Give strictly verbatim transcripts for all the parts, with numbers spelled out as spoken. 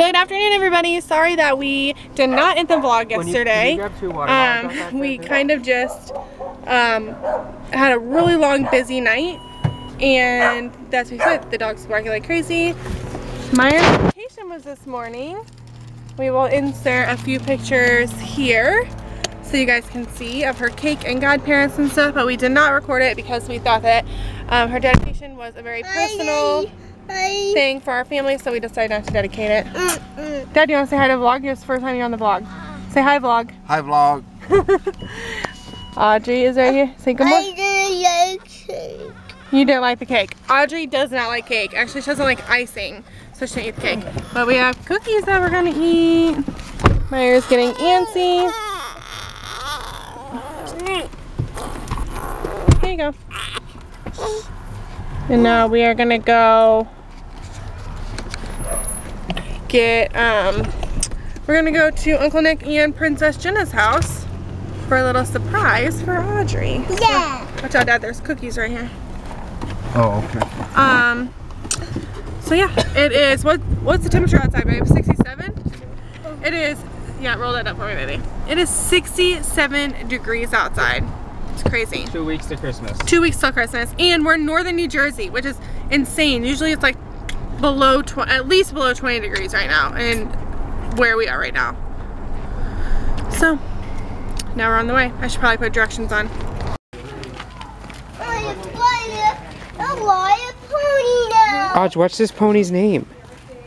Good afternoon, everybody. Sorry that we did not end the vlog yesterday. Um, we kind of just um, had a really long, busy night, and that's what we said. The dog's barking like crazy. My vacation was this morning. We will insert a few pictures here so you guys can see of her cake and godparents and stuff, but we did not record it because we thought that um, her dedication was a very personal thing for our family, so we decided not to dedicate it. Mm-mm. Dad, do you want to say hi to vlog? It's the first time you're on the vlog. Say hi, vlog. Hi, vlog. Audrey is right here. Say good morning. I didn't like cake. You didn't like the cake. Audrey does not like cake. Actually, she doesn't like icing, so she didn't eat the cake. But we have cookies that we're gonna eat. Myra's getting antsy. There you go. And now we are gonna go get, um, we're gonna go to Uncle Nick and Princess Jenna's house for a little surprise for Audrey. Yeah. So, watch out, Dad, there's cookies right here. Oh, okay. Um, so yeah, it is, what, what's the temperature outside, babe? sixty-seven? It is, yeah, roll that up for me, baby. It is sixty-seven degrees outside. It's crazy. Two weeks to Christmas. Two weeks till Christmas, and we're in northern New Jersey, which is insane. Usually it's like below twenty, at least below twenty degrees right now, and where we are right now. So now we're on the way. I should probably put directions on. Odge, what's this pony's name?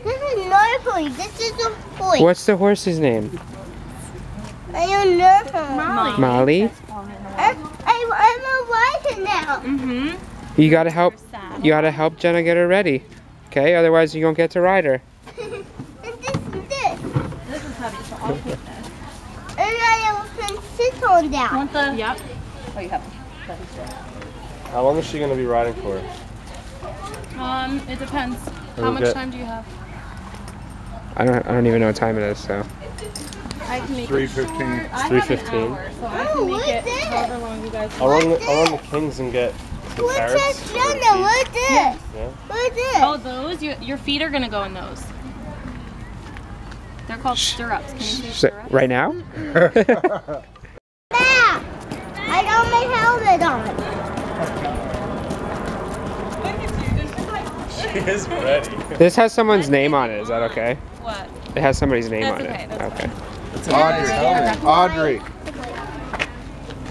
This is not a pony. This is a horse. What's the horse's name? I don't know. Molly. Molly. I, I'm a now. Mm-hmm. You gotta help. You gotta help Jenna get her ready, okay? Otherwise, you don't get to ride her. And this and this. This is heavy, so I'll put this. And I will put this on down. Want the? Yep. Oh, you have it. How long is she gonna be riding for? Um, it depends. How much time do you have? I don't. I don't even know what time it is, so. I can make three fifteen. It's three fifteen. Hour, so I can make it however long you guys want. I'll run the, I'll run the Kings and get some carrots. What's that, Jenna? What's this? Yeah. What's this? Oh, those? You, your feet are gonna go in those. They're called stirrups. Can you say stirrups? Right now? I got my helmet on. She is ready. This has someone's name on it. Is that okay? What? It has somebody's name that's on okay, it. That's okay. okay. Audrey. Audrey.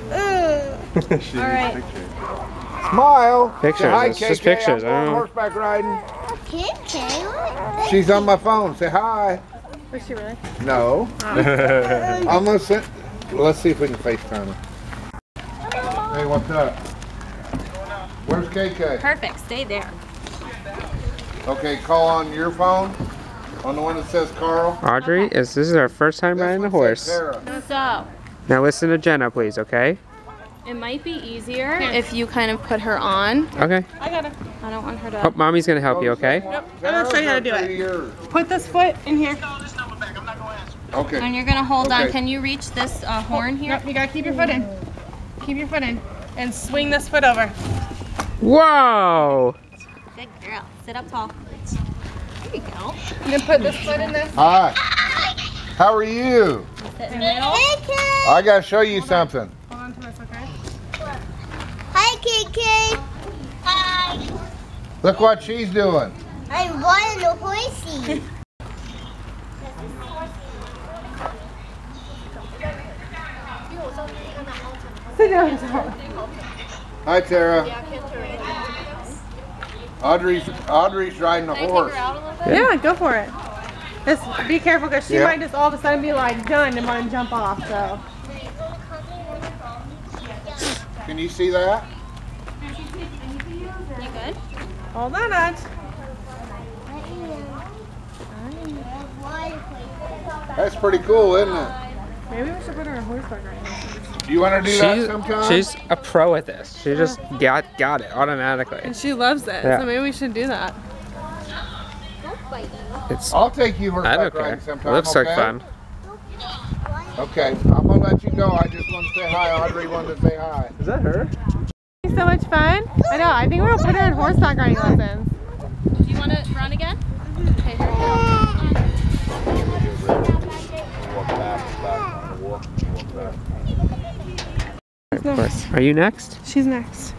Audrey. She all right. Picture. Smile. Pictures. Hi, it's K K. Just pictures. I'm going oh. horseback riding. K K. She's on my phone. Say hi. Is she really? No. Oh. I'm gonna send, let's see if we can FaceTime her. Hello. Hey, what's up? Where's K K? Perfect. Stay there. Okay, call on your phone. On the one that says Carl. Audrey, okay. is, this is our first time this riding a horse. So, now listen to Jenna, please, okay? It might be easier yeah. if you kind of put her on. Okay. I got her. I don't want her to. Oh, Mommy's going to help you, okay? Nope. I'm going to show you how to do it. Put this foot in here. Okay. And you're going to hold okay. on. Can you reach this uh, horn here? Nope, you got to keep your foot in. Keep your foot in. And swing this foot over. Whoa. Good girl. Sit up tall. You go. I'm gonna put this foot in this. Hi. How are you? In the I gotta show you Hold something. On. Hold on to this, okay? Hi, Kiki. Hi. Look what she's doing. I'm riding a horsey. Sit down, Tara. Hi, Tara. Audrey's Audrey's riding a horse. Yeah. yeah, go for it. Just be careful because she yeah. might just all of a sudden be like done and want to jump off. So. Can you see that? You good? Hold on, Audrey. That's pretty cool, isn't it? Maybe we should put her in a horseback right now. Do you want to do that sometime? She's a pro at this. She just got got it automatically. And she loves it. Yeah. So maybe we should do that. It's, I'll take you horseback riding sometime. Looks okay? like fun. Okay, I'm gonna let you go. I just want to say hi. Audrey wanted to say hi. Is that her? So much fun. I know. I think we're gonna put her in horseback riding lessons. Do you want to run again? Okay, here we go. Right, nice. Are you next? She's next.